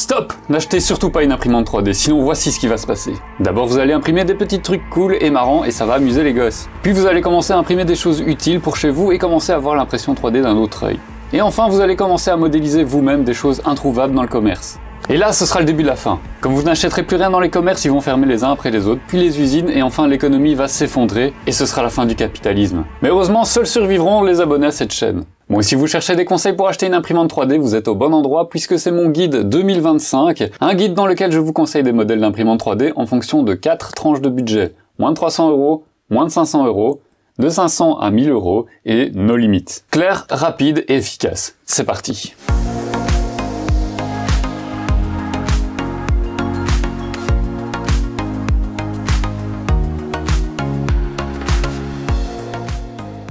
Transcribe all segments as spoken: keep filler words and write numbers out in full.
Stop! N'achetez surtout pas une imprimante trois D, sinon voici ce qui va se passer. D'abord vous allez imprimer des petits trucs cool et marrants et ça va amuser les gosses. Puis vous allez commencer à imprimer des choses utiles pour chez vous et commencer à avoir l'impression trois D d'un autre œil. Et enfin vous allez commencer à modéliser vous-même des choses introuvables dans le commerce. Et là ce sera le début de la fin. Comme vous n'achèterez plus rien dans les commerces, ils vont fermer les uns après les autres, puis les usines et enfin l'économie va s'effondrer et ce sera la fin du capitalisme. Mais heureusement seuls survivront les abonnés à cette chaîne. Bon, et si vous cherchez des conseils pour acheter une imprimante trois D, vous êtes au bon endroit puisque c'est mon guide deux mille vingt-cinq, un guide dans lequel je vous conseille des modèles d'imprimante trois D en fonction de quatre tranches de budget. Moins de trois cents euros, moins de cinq cents euros, de cinq cents à mille euros et nos limites. Clair, rapide et efficace. C'est parti!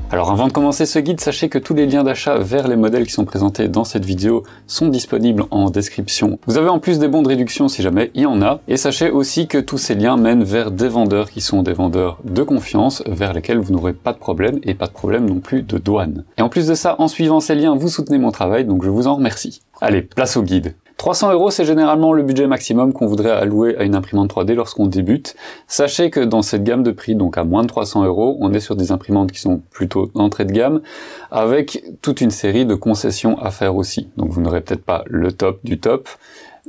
Alors avant de commencer ce guide, sachez que tous les liens d'achat vers les modèles qui sont présentés dans cette vidéo sont disponibles en description. Vous avez en plus des bons de réduction si jamais il y en a. Et sachez aussi que tous ces liens mènent vers des vendeurs qui sont des vendeurs de confiance, vers lesquels vous n'aurez pas de problème et pas de problème non plus de douane. Et en plus de ça, en suivant ces liens, vous soutenez mon travail, donc je vous en remercie. Allez, place au guide. trois cents euros, c'est généralement le budget maximum qu'on voudrait allouer à une imprimante trois D lorsqu'on débute. Sachez que dans cette gamme de prix, donc à moins de trois cents euros, on est sur des imprimantes qui sont plutôt d'entrée de gamme, avec toute une série de concessions à faire aussi. Donc vous n'aurez peut-être pas le top du top,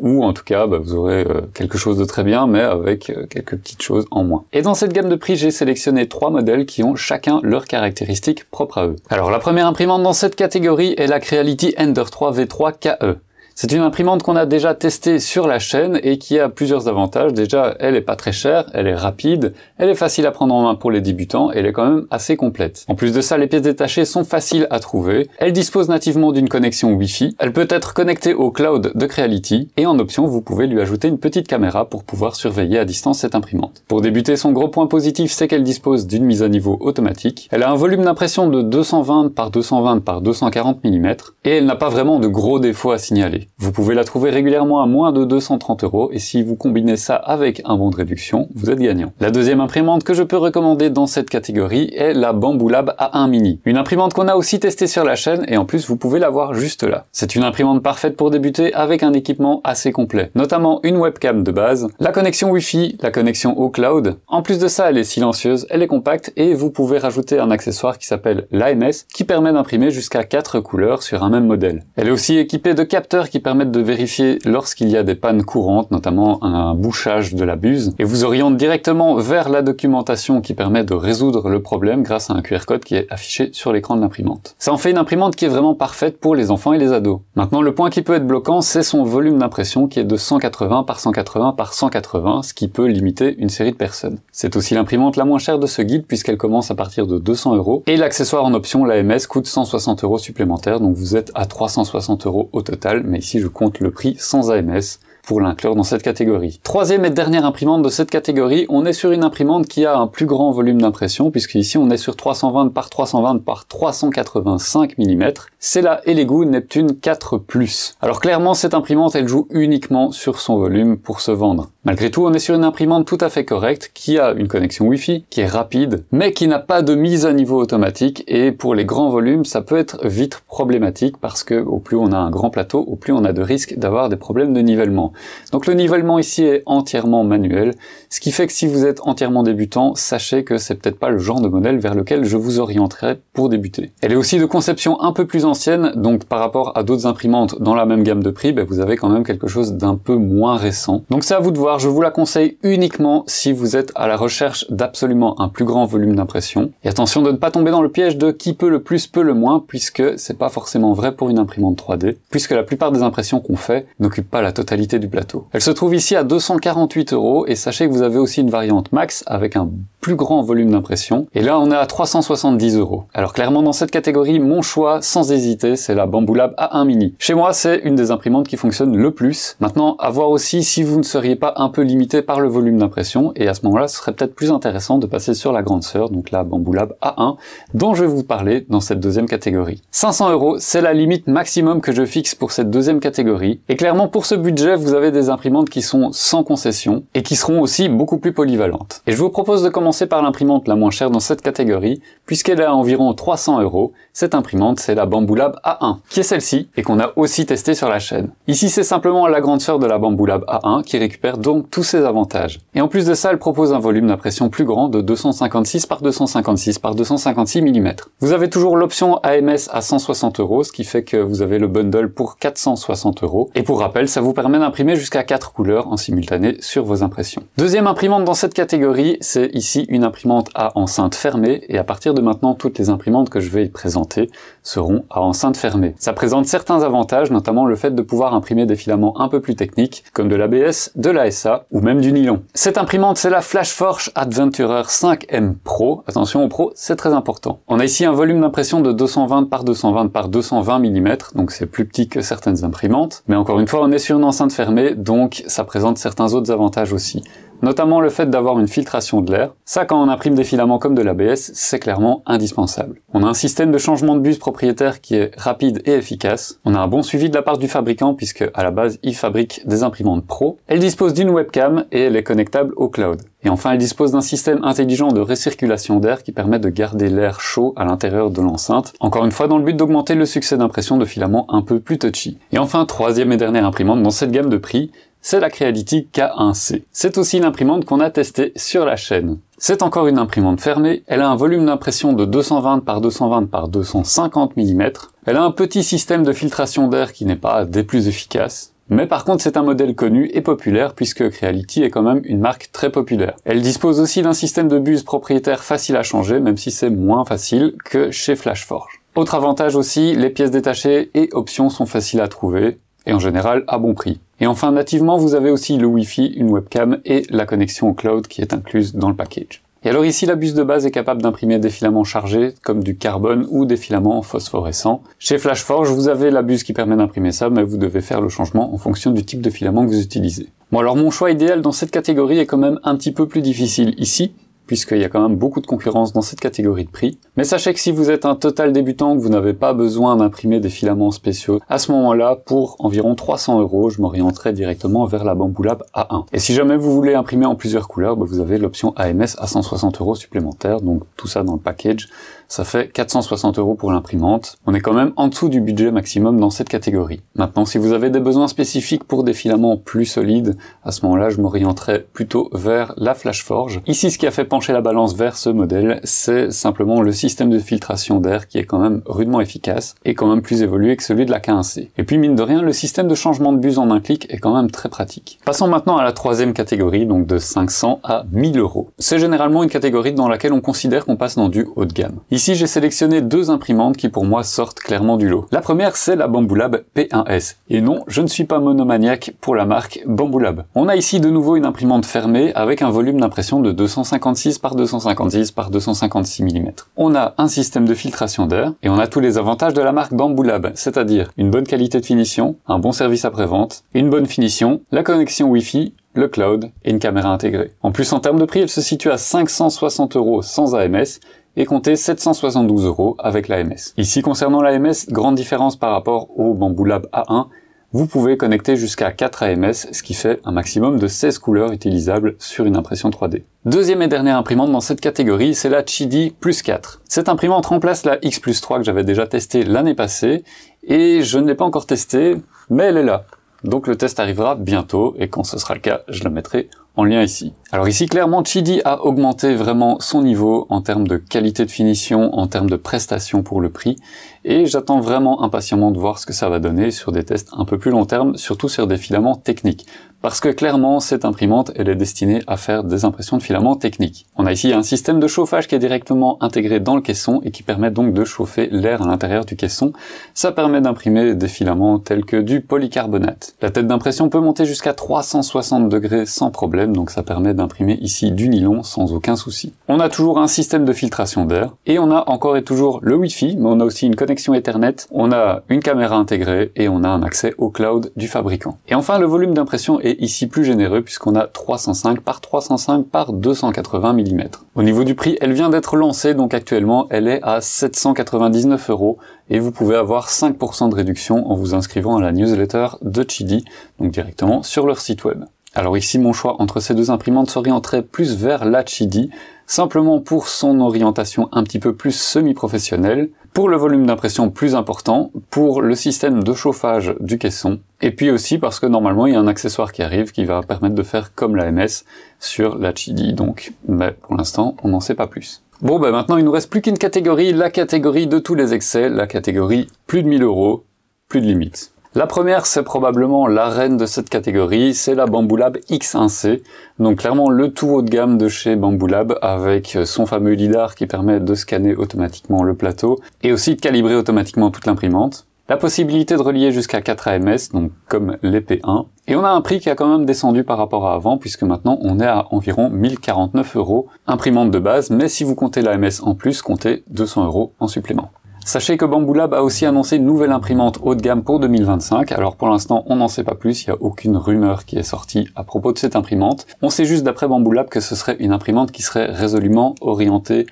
ou en tout cas, bah, vous aurez euh, quelque chose de très bien, mais avec euh, quelques petites choses en moins. Et dans cette gamme de prix, j'ai sélectionné trois modèles qui ont chacun leurs caractéristiques propres à eux. Alors la première imprimante dans cette catégorie est la Creality Ender trois V trois K E. C'est une imprimante qu'on a déjà testée sur la chaîne et qui a plusieurs avantages. Déjà, elle est pas très chère, elle est rapide, elle est facile à prendre en main pour les débutants et elle est quand même assez complète. En plus de ça, les pièces détachées sont faciles à trouver. Elle dispose nativement d'une connexion Wi-Fi. Elle peut être connectée au cloud de Creality et en option, vous pouvez lui ajouter une petite caméra pour pouvoir surveiller à distance cette imprimante. Pour débuter, son gros point positif, c'est qu'elle dispose d'une mise à niveau automatique. Elle a un volume d'impression de deux cent vingt par deux cent vingt par deux cent quarante millimètres et elle n'a pas vraiment de gros défauts à signaler. Vous pouvez la trouver régulièrement à moins de deux cent trente euros et si vous combinez ça avec un bon de réduction, vous êtes gagnant. La deuxième imprimante que je peux recommander dans cette catégorie est la Bambu Lab A un Mini. Une imprimante qu'on a aussi testée sur la chaîne et en plus vous pouvez la voir juste là. C'est une imprimante parfaite pour débuter avec un équipement assez complet, notamment une webcam de base, la connexion Wi-Fi, la connexion au cloud. En plus de ça, elle est silencieuse, elle est compacte et vous pouvez rajouter un accessoire qui s'appelle l'A M S qui permet d'imprimer jusqu'à quatre couleurs sur un même modèle. Elle est aussi équipée de capteurs qui qui permettent de vérifier lorsqu'il y a des pannes courantes, notamment un bouchage de la buse, et vous oriente directement vers la documentation qui permet de résoudre le problème grâce à un Q R code qui est affiché sur l'écran de l'imprimante. Ça en fait une imprimante qui est vraiment parfaite pour les enfants et les ados. Maintenant, le point qui peut être bloquant, c'est son volume d'impression qui est de cent quatre-vingts par cent quatre-vingts par cent quatre-vingts, ce qui peut limiter une série de personnes. C'est aussi l'imprimante la moins chère de ce guide puisqu'elle commence à partir de deux cents euros, et l'accessoire en option, l'A M S, coûte cent soixante euros supplémentaires, donc vous êtes à trois cent soixante euros au total, mais ici Ici, je compte le prix sans A M S pour l'inclure dans cette catégorie. Troisième et dernière imprimante de cette catégorie, on est sur une imprimante qui a un plus grand volume d'impression, puisque ici on est sur trois cent vingt par trois cent vingt par trois cent quatre-vingt-cinq millimètres. C'est la Elegoo Neptune quatre plus. Alors clairement, cette imprimante, elle joue uniquement sur son volume pour se vendre. Malgré tout, on est sur une imprimante tout à fait correcte, qui a une connexion Wi-Fi, qui est rapide, mais qui n'a pas de mise à niveau automatique, et pour les grands volumes, ça peut être vite problématique, parce que au plus on a un grand plateau, au plus on a de risque d'avoir des problèmes de nivellement. Donc le nivellement ici est entièrement manuel, ce qui fait que si vous êtes entièrement débutant, sachez que c'est peut-être pas le genre de modèle vers lequel je vous orienterai pour débuter. Elle est aussi de conception un peu plus ancienne, donc par rapport à d'autres imprimantes dans la même gamme de prix, bah vous avez quand même quelque chose d'un peu moins récent. Donc c'est à vous de voir, je vous la conseille uniquement si vous êtes à la recherche d'absolument un plus grand volume d'impression. Et attention de ne pas tomber dans le piège de qui peut le plus peut le moins, puisque c'est pas forcément vrai pour une imprimante trois D, puisque la plupart des impressions qu'on fait n'occupent pas la totalité du plateau. Elle se trouve ici à deux cent quarante-huit euros et sachez que vous avez aussi une variante max avec un plus grand volume d'impression. Et là, on est à trois cent soixante-dix euros. Alors clairement, dans cette catégorie, mon choix, sans hésiter, c'est la Bambu Lab A un Mini. Chez moi, c'est une des imprimantes qui fonctionne le plus. Maintenant, à voir aussi si vous ne seriez pas un un peu limité par le volume d'impression, et à ce moment-là, ce serait peut-être plus intéressant de passer sur la grande sœur, donc la Bambu Lab A un, dont je vais vous parler dans cette deuxième catégorie. cinq cents euros, c'est la limite maximum que je fixe pour cette deuxième catégorie, et clairement pour ce budget, vous avez des imprimantes qui sont sans concession, et qui seront aussi beaucoup plus polyvalentes. Et je vous propose de commencer par l'imprimante la moins chère dans cette catégorie, puisqu'elle est à environ trois cents euros. Cette imprimante, c'est la Bambu Lab A un, qui est celle-ci, et qu'on a aussi testée sur la chaîne. Ici, c'est simplement la grande sœur de la Bambu Lab A un, qui récupère donc tous ses avantages. Et en plus de ça, elle propose un volume d'impression plus grand de deux cent cinquante-six par deux cent cinquante-six par deux cent cinquante-six millimètres. Vous avez toujours l'option A M S à cent soixante euros, ce qui fait que vous avez le bundle pour quatre cent soixante euros. Et pour rappel, ça vous permet d'imprimer jusqu'à quatre couleurs en simultané sur vos impressions. Deuxième imprimante dans cette catégorie, c'est ici une imprimante à enceinte fermée, et à partir de maintenant, toutes les imprimantes que je vais y présenter seront à enceinte fermée. Ça présente certains avantages, notamment le fait de pouvoir imprimer des filaments un peu plus techniques, comme de l'A B S, de l'A S A ou même du nylon. Cette imprimante, c'est la Flashforge Adventurer cinq M Pro. Attention au Pro, c'est très important. On a ici un volume d'impression de deux cent vingt par deux cent vingt par deux cent vingt millimètres, donc c'est plus petit que certaines imprimantes, mais encore une fois, on est sur une enceinte fermée, donc ça présente certains autres avantages aussi. Notamment le fait d'avoir une filtration de l'air. Ça, quand on imprime des filaments comme de l'A B S, c'est clairement indispensable. On a un système de changement de buse propriétaire qui est rapide et efficace. On a un bon suivi de la part du fabricant, puisque à la base, il fabrique des imprimantes pro. Elle dispose d'une webcam et elle est connectable au cloud. Et enfin, elle dispose d'un système intelligent de recirculation d'air qui permet de garder l'air chaud à l'intérieur de l'enceinte, encore une fois dans le but d'augmenter le succès d'impression de filaments un peu plus touchy. Et enfin, troisième et dernière imprimante dans cette gamme de prix, c'est la Creality K un C. C'est aussi l'imprimante qu'on a testée sur la chaîne. C'est encore une imprimante fermée, elle a un volume d'impression de deux cent vingt par deux cent vingt par deux cent cinquante millimètres, elle a un petit système de filtration d'air qui n'est pas des plus efficaces, mais par contre c'est un modèle connu et populaire puisque Creality est quand même une marque très populaire. Elle dispose aussi d'un système de buse propriétaire facile à changer, même si c'est moins facile que chez Flashforge. Autre avantage aussi, les pièces détachées et options sont faciles à trouver, et en général à bon prix. Et enfin, nativement, vous avez aussi le Wi-Fi, une webcam et la connexion au cloud qui est incluse dans le package. Et alors ici, la buse de base est capable d'imprimer des filaments chargés comme du carbone ou des filaments phosphorescents. Chez Flashforge, vous avez la buse qui permet d'imprimer ça, mais vous devez faire le changement en fonction du type de filament que vous utilisez. Bon, alors mon choix idéal dans cette catégorie est quand même un petit peu plus difficile ici, puisqu'il y a quand même beaucoup de concurrence dans cette catégorie de prix. Mais sachez que si vous êtes un total débutant, que vous n'avez pas besoin d'imprimer des filaments spéciaux, à ce moment-là, pour environ trois cents euros, je m'orienterai directement vers la Bambu Lab A un. Et si jamais vous voulez imprimer en plusieurs couleurs, bah vous avez l'option A M S à cent soixante euros supplémentaires, donc tout ça dans le package. Ça fait quatre cent soixante euros pour l'imprimante. On est quand même en dessous du budget maximum dans cette catégorie. Maintenant, si vous avez des besoins spécifiques pour des filaments plus solides, à ce moment-là, je m'orienterai plutôt vers la Flashforge. Ici, ce qui a fait pencher la balance vers ce modèle, c'est simplement le système de filtration d'air qui est quand même rudement efficace et quand même plus évolué que celui de la K un C. Et puis, mine de rien, le système de changement de buse en un clic est quand même très pratique. Passons maintenant à la troisième catégorie, donc de cinq cents à mille euros. C'est généralement une catégorie dans laquelle on considère qu'on passe dans du haut de gamme. Ici, j'ai sélectionné deux imprimantes qui pour moi sortent clairement du lot. La première, c'est la Bambu Lab P un S. Et non, je ne suis pas monomaniaque pour la marque Bambu Lab. On a ici de nouveau une imprimante fermée avec un volume d'impression de deux cent cinquante-six par deux cent cinquante-six par deux cent cinquante-six millimètres. On a un système de filtration d'air et on a tous les avantages de la marque Bambu Lab, c'est-à-dire une bonne qualité de finition, un bon service après-vente, une bonne finition, la connexion Wi-Fi, le cloud et une caméra intégrée. En plus, en termes de prix, elle se situe à cinq cent soixante euros sans A M S et compter sept cent soixante-douze euros avec l'A M S. Ici, concernant l'A M S, grande différence par rapport au Bambu Lab A un, vous pouvez connecter jusqu'à quatre A M S, ce qui fait un maximum de seize couleurs utilisables sur une impression trois D. Deuxième et dernière imprimante dans cette catégorie, c'est la Qidi Plus quatre. Cette imprimante remplace la X plus trois que j'avais déjà testée l'année passée, et je ne l'ai pas encore testée, mais elle est là. Donc le test arrivera bientôt, et quand ce sera le cas, je le mettrai en lien ici. Alors ici, clairement, Qidi a augmenté vraiment son niveau en termes de qualité de finition, en termes de prestations pour le prix, et j'attends vraiment impatiemment de voir ce que ça va donner sur des tests un peu plus long terme, surtout sur des filaments techniques. Parce que clairement, cette imprimante, elle est destinée à faire des impressions de filaments techniques. On a ici un système de chauffage qui est directement intégré dans le caisson et qui permet donc de chauffer l'air à l'intérieur du caisson. Ça permet d'imprimer des filaments tels que du polycarbonate. La tête d'impression peut monter jusqu'à trois cent soixante degrés sans problème, donc ça permet d'imprimer ici du nylon sans aucun souci. On a toujours un système de filtration d'air et on a encore et toujours le Wi-Fi, mais on a aussi une connexion Ethernet, on a une caméra intégrée et on a un accès au cloud du fabricant. Et enfin, le volume d'impression est est ici plus généreux puisqu'on a trois cent cinq par trois cent cinq par deux cent quatre-vingts millimètres. Au niveau du prix, elle vient d'être lancée, donc actuellement elle est à sept cent quatre-vingt-dix-neuf euros et vous pouvez avoir cinq pour cent de réduction en vous inscrivant à la newsletter de Qidi, donc directement sur leur site web. Alors ici, mon choix entre ces deux imprimantes s'orienterait plus vers la Qidi, simplement pour son orientation un petit peu plus semi-professionnelle, pour le volume d'impression plus important, pour le système de chauffage du caisson, et puis aussi parce que normalement il y a un accessoire qui arrive qui va permettre de faire comme la A M S sur la Qidi, donc mais pour l'instant on n'en sait pas plus. Bon ben maintenant il nous reste plus qu'une catégorie, la catégorie de tous les excès, la catégorie plus de mille euros, plus de limites. La première, c'est probablement la reine de cette catégorie, c'est la Bambu Lab X un C, donc clairement le tout haut de gamme de chez Bambu Lab, avec son fameux lidar qui permet de scanner automatiquement le plateau, et aussi de calibrer automatiquement toute l'imprimante. La possibilité de relier jusqu'à quatre A M S, donc comme les P un, et on a un prix qui a quand même descendu par rapport à avant, puisque maintenant on est à environ mille quarante-neuf euros, imprimante de base, mais si vous comptez l'A M S en plus, comptez deux cents euros en supplément. Sachez que Bambu Lab a aussi annoncé une nouvelle imprimante haut de gamme pour deux mille vingt-cinq, alors pour l'instant on n'en sait pas plus, il n'y a aucune rumeur qui est sortie à propos de cette imprimante. On sait juste d'après Bambu Lab que ce serait une imprimante qui serait résolument orientée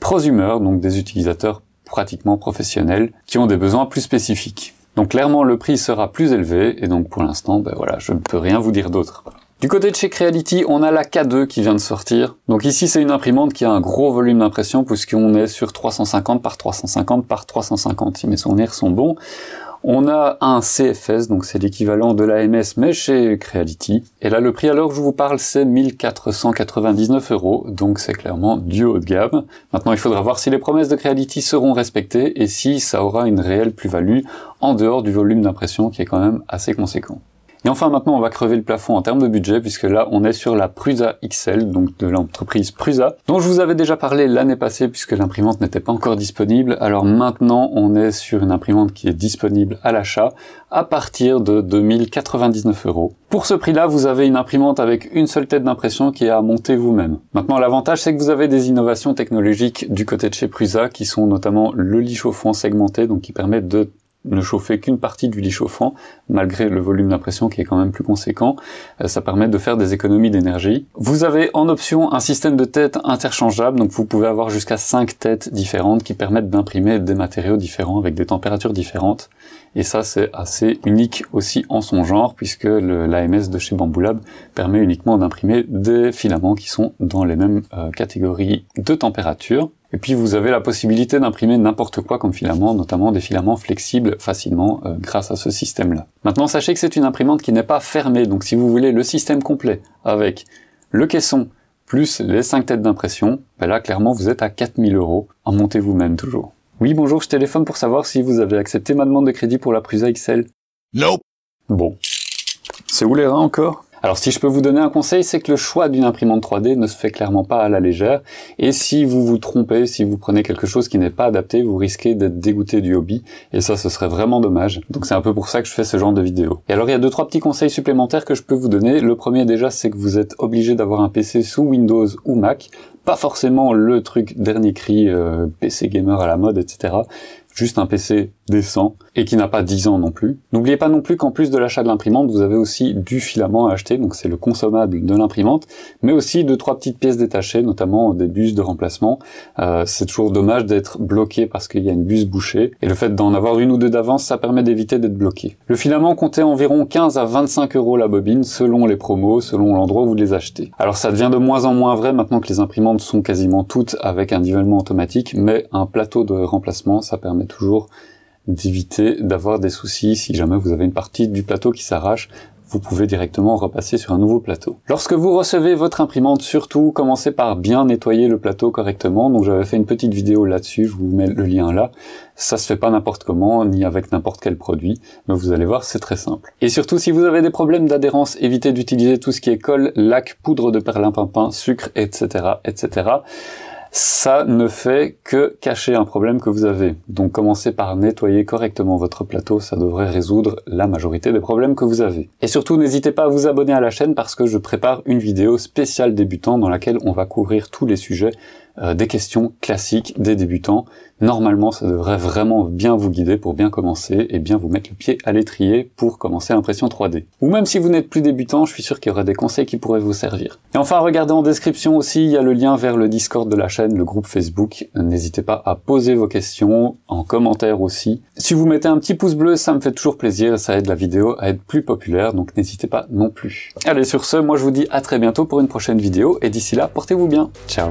prosumer, donc des utilisateurs pratiquement professionnels qui ont des besoins plus spécifiques. Donc clairement le prix sera plus élevé, et donc pour l'instant ben voilà, je ne peux rien vous dire d'autre. Du côté de chez Creality, on a la K deux qui vient de sortir. Donc ici, c'est une imprimante qui a un gros volume d'impression puisqu'on est sur trois cent cinquante par trois cent cinquante par trois cent cinquante, si mes souvenirs sont bons. On a un C F S, donc c'est l'équivalent de l'A M S, mais chez Creality. Et là, le prix à l'heure que je vous parle, c'est mille quatre cent quatre-vingt-dix-neuf euros, donc c'est clairement du haut de gamme. Maintenant, il faudra voir si les promesses de Creality seront respectées et si ça aura une réelle plus-value en dehors du volume d'impression qui est quand même assez conséquent. Et enfin maintenant on va crever le plafond en termes de budget puisque là on est sur la Prusa X L, donc de l'entreprise Prusa, dont je vous avais déjà parlé l'année passée puisque l'imprimante n'était pas encore disponible. Alors maintenant on est sur une imprimante qui est disponible à l'achat à partir de deux mille quatre-vingt-dix-neuf euros. Pour ce prix-là, vous avez une imprimante avec une seule tête d'impression qui est à monter vous-même. Maintenant, l'avantage, c'est que vous avez des innovations technologiques du côté de chez Prusa qui sont notamment le lit chauffant segmenté, donc qui permet de ne chauffer qu'une partie du lit chauffant, malgré le volume d'impression qui est quand même plus conséquent. Ça permet de faire des économies d'énergie. Vous avez en option un système de têtes interchangeable, donc vous pouvez avoir jusqu'à cinq têtes différentes qui permettent d'imprimer des matériaux différents avec des températures différentes. Et ça, c'est assez unique aussi en son genre, puisque l'A M S de chez Bambu Lab permet uniquement d'imprimer des filaments qui sont dans les mêmes euh, catégories de température. Et puis vous avez la possibilité d'imprimer n'importe quoi comme filament, notamment des filaments flexibles facilement euh, grâce à ce système-là. Maintenant, sachez que c'est une imprimante qui n'est pas fermée, donc si vous voulez le système complet avec le caisson plus les cinq têtes d'impression, ben là clairement vous êtes à quatre mille euros, en montez vous-même toujours. Oui, bonjour, je téléphone pour savoir si vous avez accepté ma demande de crédit pour la Prusa X L. Nope. Bon. C'est où les reins encore ? Alors si je peux vous donner un conseil, c'est que le choix d'une imprimante trois D ne se fait clairement pas à la légère, et si vous vous trompez, si vous prenez quelque chose qui n'est pas adapté, vous risquez d'être dégoûté du hobby, et ça ce serait vraiment dommage. Donc c'est un peu pour ça que je fais ce genre de vidéo. Et alors il y a deux trois petits conseils supplémentaires que je peux vous donner. Le premier déjà, c'est que vous êtes obligé d'avoir un P C sous Windows ou Mac, pas forcément le truc dernier cri euh, P C gamer à la mode, et cetera. Juste un P C décent et qui n'a pas dix ans non plus. N'oubliez pas non plus qu'en plus de l'achat de l'imprimante, vous avez aussi du filament à acheter, donc c'est le consommable de l'imprimante, mais aussi deux trois petites pièces détachées, notamment des buses de remplacement. Euh, c'est toujours dommage d'être bloqué parce qu'il y a une buse bouchée, et le fait d'en avoir une ou deux d'avance, ça permet d'éviter d'être bloqué. Le filament comptait environ quinze à vingt-cinq euros la bobine, selon les promos, selon l'endroit où vous les achetez. Alors ça devient de moins en moins vrai maintenant que les imprimantes sont quasiment toutes avec un nivellement automatique, mais un plateau de remplacement, ça permet toujours d'éviter d'avoir des soucis. Si jamais vous avez une partie du plateau qui s'arrache, vous pouvez directement repasser sur un nouveau plateau. Lorsque vous recevez votre imprimante, surtout commencez par bien nettoyer le plateau correctement, donc j'avais fait une petite vidéo là-dessus, je vous mets le lien là. Ça se fait pas n'importe comment, ni avec n'importe quel produit, mais vous allez voir, c'est très simple. Et surtout, si vous avez des problèmes d'adhérence, évitez d'utiliser tout ce qui est colle, laque, poudre de perlimpinpin, sucre, et cetera, et cetera. Ça ne fait que cacher un problème que vous avez. Donc commencez par nettoyer correctement votre plateau, ça devrait résoudre la majorité des problèmes que vous avez. Et surtout, n'hésitez pas à vous abonner à la chaîne parce que je prépare une vidéo spéciale débutant dans laquelle on va couvrir tous les sujets euh, des questions classiques des débutants. Normalement, ça devrait vraiment bien vous guider pour bien commencer et bien vous mettre le pied à l'étrier pour commencer l'impression trois D. Ou même si vous n'êtes plus débutant, je suis sûr qu'il y aura des conseils qui pourraient vous servir. Et enfin, regardez en description aussi, il y a le lien vers le Discord de la chaîne, le groupe Facebook. N'hésitez pas à poser vos questions, en commentaire aussi. Si vous mettez un petit pouce bleu, ça me fait toujours plaisir, ça aide la vidéo à être plus populaire, donc n'hésitez pas non plus. Allez, sur ce, moi je vous dis à très bientôt pour une prochaine vidéo, et d'ici là, portez-vous bien. Ciao.